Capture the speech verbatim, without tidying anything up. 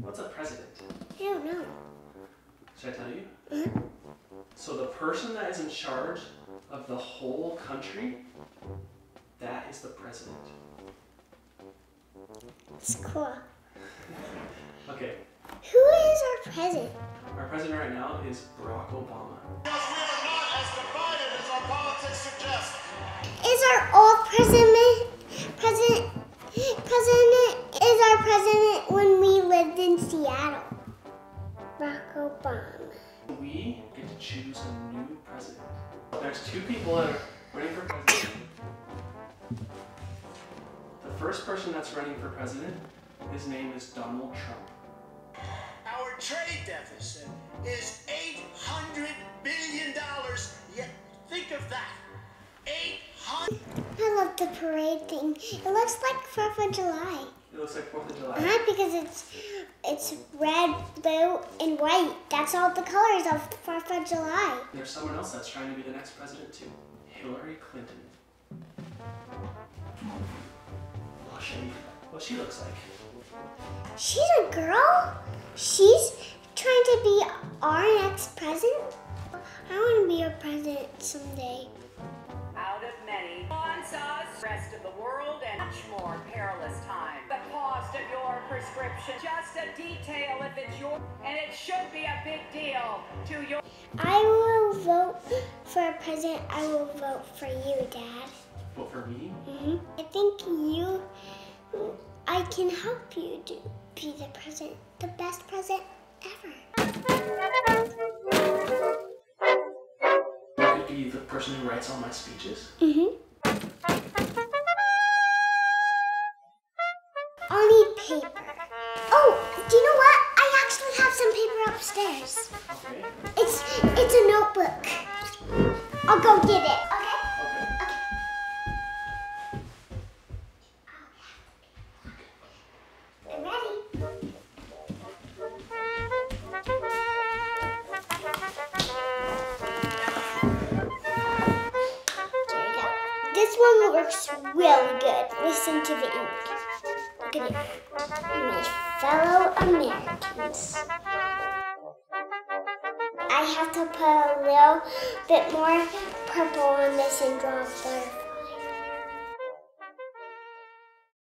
What's a president? I don't know. Should I tell you? Mm-hmm. So the person that is in charge of the whole country, that is the president. It's cool. Okay. Who is our president? Our president right now is Barack Obama. Because we are not as divided as our politics suggest. Is our old president, president, president, is our president when we lived in Seattle? Barack Obama. We get to choose a new president. There's two people that are running for president. The first person that's running for president, his name is Donald Trump. Our trade deficit is eight hundred billion dollars. Yeah, think of that. eight hundred. I love the parade thing. It looks like fourth of July. It looks like fourth of July. Uh-huh, because it's it's red, blue, and white. That's all the colors of fourth of July. There's someone else that's trying to be the next president too. Hillary Clinton. Well, she, well, she looks like. She's a girl? She's trying to be our next president? I want to be a president someday. Out of many, wants us, rest of the world, and much more perilous time. The cost of your prescription, just a detail if it's your, and it should be a big deal to your. I will vote for a president. I will vote for you, Dad. Vote for me? Mm-hmm. I think you, I can help you do be the president, the best president ever. Be the person who writes all my speeches? Mm-hmm. I'll need paper. Oh, do you know what? I actually have some paper upstairs. Okay. It's it's a notebook. I'll go get it. Okay? Okay. Okay. I'm ready. This one works really good. Listen to the ink. Look at it. My fellow Americans. I have to put a little bit more purple on this and draw a butterfly.